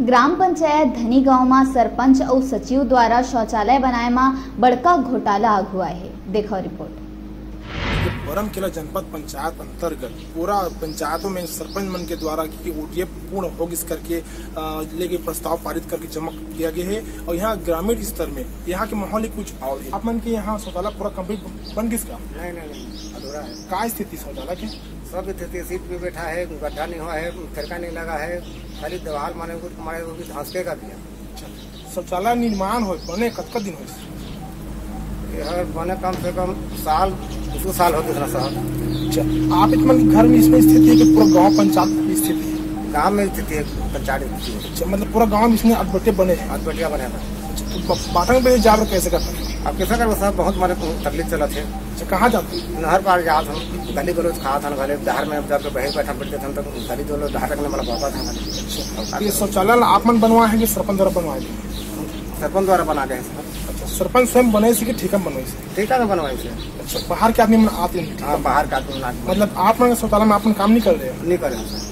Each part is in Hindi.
ग्राम पंचायत धनी गाँव में सरपंच और सचिव द्वारा शौचालय बनाए में बड़का घोटाला आगुआ है। देखो रिपोर्ट। बरमकेला जनपद पंचायत अंतर्गत पूरा पंचायतों में सरपंच मन के द्वारा की ओडीएफ पूर्ण होगी करके लेके प्रस्ताव पारित करके जमा किया गया है और यहाँ ग्रामीण स्तर में यहाँ के माहौल कुछ और है। आप मन के यहाँ शौचालय पूरा कम्प्लीट बन किसका नहीं अधूरा है। क्या स्थिति शौचालय की? सब स्थिति सीट पे बैठा है, गड्ढा नहीं हुआ है, खिड़का नहीं लगा है, खाली दीवार माने कुछ हमारे को धंसके का दिया। शौचालय निर्माण हो बने कतका दिन हो बने? कम से कम साल 2 साल होते हैं साहब। आप मतलब घर में इसमें स्थिति है कि पूरा गांव पंचायत की स्थिति है? गांव में स्थिति है, पंचायत मतलब पूरा गांव में इसमें अटबटे बने हैं। अटबटिया बने बाटन पे जाकर कैसे करते हैं आप? कैसे करते साहब, बहुत हमारे तकलीफ चला थे। कहाँ जाते? नहर पार जात हम, गली गलोच खा था, गले धार में जाकर बहन बैठा बैठते थे तक गली दो लोग धार रखने वाला बाबा था। ये शौचालय आप मन बनवा है कि सरपंच द्वारा बनवा है? सरपंच द्वारा बना गए। अच्छा, सरपंच स्वयं बनाए से ठेका बनवाई से? ठेका में बनवाई से। अच्छा, बाहर के आदमी आते हैं? हाँ, बाहर के आदमी मतलब आप लोग शौचालय में अपन काम नहीं कर रहे हैं? नहीं कर रहे।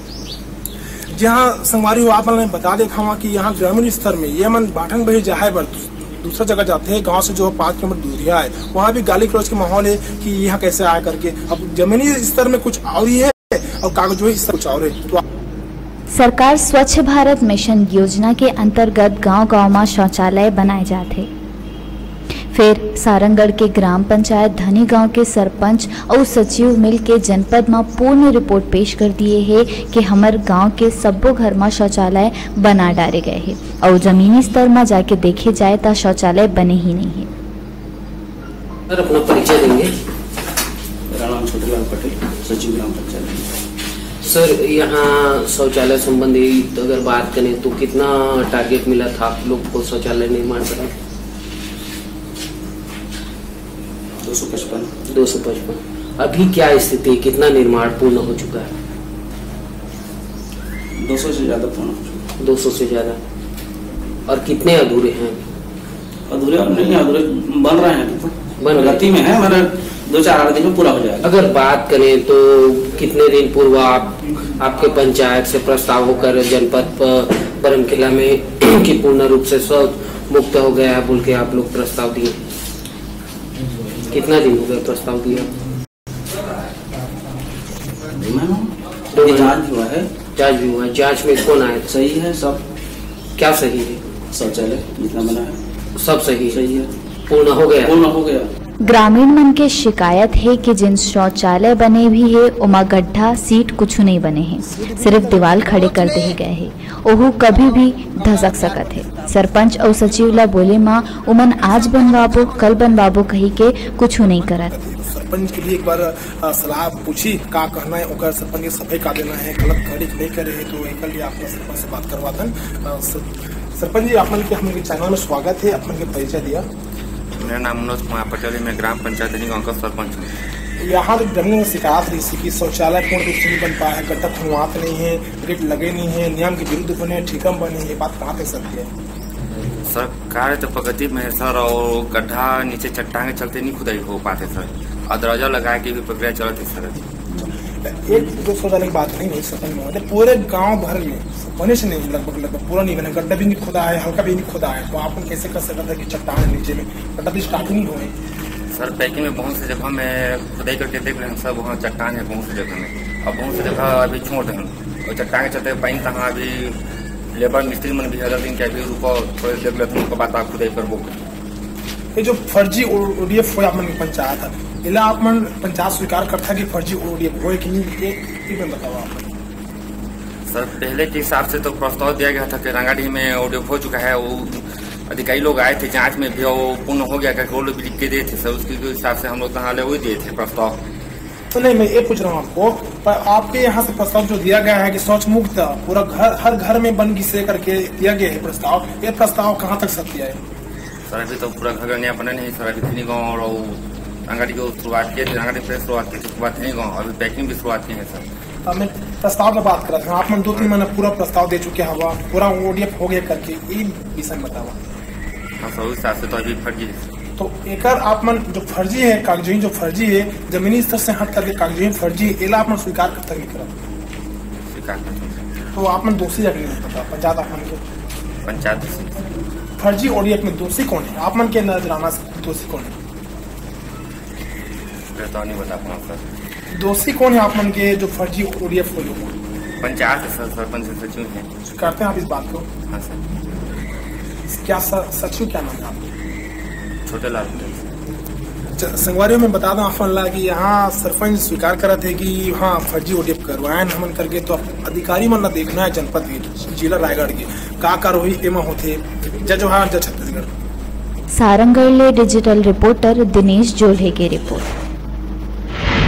जहाँ संगवारी हो आप ने बता देखा हुआ कि यहाँ ग्रामीण स्तर में ये मन बाटन बही जाए पर दूसरा जगह जाते हैं, गांव से जो 5 किलोमीटर दूरिया है, वहाँ भी गाली गलौज के माहौल है कि यहाँ कैसे आया करके। अब जमीनी स्तर में कुछ और ही है और कागजों स्तर कुछ और है। तो सरकार स्वच्छ भारत मिशन योजना के अंतर्गत गांव-गांव में शौचालय बनाए जाते। फिर सारंगढ़ के ग्राम पंचायत धनी गांव के सरपंच और सचिव मिल के जनपद में पूर्ण रिपोर्ट पेश कर दिए है कि हमर गांव के सबो घर में शौचालय बना डाले गए हैं और जमीनी स्तर में जाके देखे जाए तो शौचालय बने ही नहीं है। अपना परिचय देंगे। सचिव ग्राम पंचायत। सर, यहाँ शौचालय संबंधी तो अगर बात करें तो कितना टारगेट मिला था आप लोग को शौचालय निर्माण करने? 255। 255। अभी क्या स्थिति, कितना निर्माण पूर्ण हो चुका है? 200 से ज्यादा पूर्ण हो चुका। 200 से ज्यादा। और कितने अधूरे हैं? अधूरे और नहीं अधूरे बन रहे हैं, तो बन गति में है, मगर 2-4 दिन में पूरा हो जाएगा। अगर बात करें तो कितने दिन पूर्व आपके पंचायत से प्रस्ताव होकर जनपद बरमकिला में कि पूर्ण रूप से शौच मुक्त हो गया है बोल के आप लोग प्रस्ताव दिए? कितना दिन हो गया प्रस्ताव दिया? 2 महीने। जाँच में कौन आया? सही है सब। क्या सही है? शौचालय जितना बना है सब सही है। पूर्ण हो गया। ग्रामीण मन के शिकायत है कि जिन शौचालय बने भी है उमा गड्ढा सीट कुछ नहीं बने हैं, सिर्फ दीवार खड़े कर दिए गए हैं, ओहू कभी भी धसक सकत है। सरपंच और सचिव ला बोले माँ उमन आज बनवाबो कल बनवाबो कही के कुछ नहीं करत। सरपंच के लिए एक बार सलाह पूछी का कहना है ओकर सरपंच सफाई का देना है, गलत खड़ी नहीं करे है तो एक लिए आपने सरपंच से बात करवातन। सरपंच जी आपन के हमारे चैनल में स्वागत है, आपन के परिचय दिया। मेरा नाम मनोज कुमार पटेल है, मैं ग्राम पंचायत गाँव का सरपंच हूँ। यहाँ जमीन में शिकायत हुई थी कि शौचालय पूर्ण रूप से नहीं बन पाया है, गड्ढा खुलवाते नहीं है, गेट लगे नहीं है, नियम के विरुद्ध बने ठेका बने, ये बात कहाँ तक सत्य है? सर, कार्य तो प्रगति में है सर, और गड्ढा नीचे चट्टान के चलते नहीं खुदाई हो पाते सर, और दरवाजा लगाए की भी प्रक्रिया चलती सर। एक दो शौचालय की बात नहीं सर, पूरे गाँव भर में बने से नहीं, लगभग पूरा नहीं बना, गड्ढा भी नहीं खुदा है, हल्का भी नहीं खुदा है, तो आप कैसे कर सकते हैं कि चट्टान नीचे में गड्ढा भी स्टार्ट नहीं हो? सर, पैकिंग में बहुत सी जगह में खुदाई करके देख रहे हैं सब, वहाँ चट्टान है बहुत सी जगह में, और बहुत सी जगह अभी छोड़ रहे हैं, और चट्टान के चलते पानी कहाँ अभी लेबर मिस्त्री मन भी हर दिन के अभी रुको थोड़े देख लेते हैं, उनके बाद आप खुदाई कर वो। ये जो फर्जी ओडीएफ हुआ आपने पंचायत है, इला आप मन पंचायत स्वीकार करता है कि फर्जी ओडीएफ हो कि नहीं बताओ आप? सर, पहले के हिसाब से तो प्रस्ताव दिया गया था कि रांगाड़ी में ओडीएफ हो चुका है, वो अधिकारी लोग आए थे जांच में भी, वो पूर्ण हो गया करके वो लोग लिख के दिए थे सर, उसके हिसाब से हम लोग कहाँ ले दिए थे प्रस्ताव। तो नहीं, मैं ये पूछ रहा हूँ आपको, पर आपके यहाँ से प्रस्ताव जो दिया गया है कि शौच मुक्त पूरा घर हर घर में बन घिसे करके दिया गया है प्रस्ताव, ये प्रस्ताव कहाँ तक सत्य है? सर, अभी तो पूरा घर नया बना नहीं सर, अभी धनी गाँव और रांगाड़ी को शुरुआत किए, रांगाड़ी पे शुरुआत की शुरुआत नहीं गाँव, अभी पैकिंग भी शुरुआत की है सर। हमें प्रस्ताव में बात कर रहा था, आप मन 2-3 महीना पूरा प्रस्ताव दे चुके हवा, पूरा ओडीएफ हो गया करके ये विषय बतावा। हाँ सर, उस हिसाब से तो अभी फर्जी है, तो एक आप मन जो फर्जी है कागजी, जो फर्जी है जमीनी स्तर से हट करके कागजी फर्जी है, एला आप मन स्वीकार करता नहीं करा? स्वीकार करता। तो आप में दोषी पंचायत आपमन के पंचायत फर्जी ओडीएफ में दोषी कौन है? आपमन के नजराना दोषी कौन है? नहीं बता सर, दोषी कौन है आपमन के जो फर्जी ओडीएफ को लोग? पंचायत सर, सरपंच से सचिव है। करते हैं आप इस बात को? हाँ सर। क्या सचिव क्या नाम है आपको? छोटे लाल। संगवारियों में बता दूं आप कि यहाँ सरपंच स्वीकार करा थे कि हाँ फर्जी ओडीएफ करवाएं हमन करके, तो अधिकारी मन ना देखना है जनपद के जिला रायगढ़ के का कार्यवाही एम होते जज जोहार जज छत्तीसगढ़। सारंगढ़ ले डिजिटल रिपोर्टर दिनेश जोल्हे की रिपोर्ट।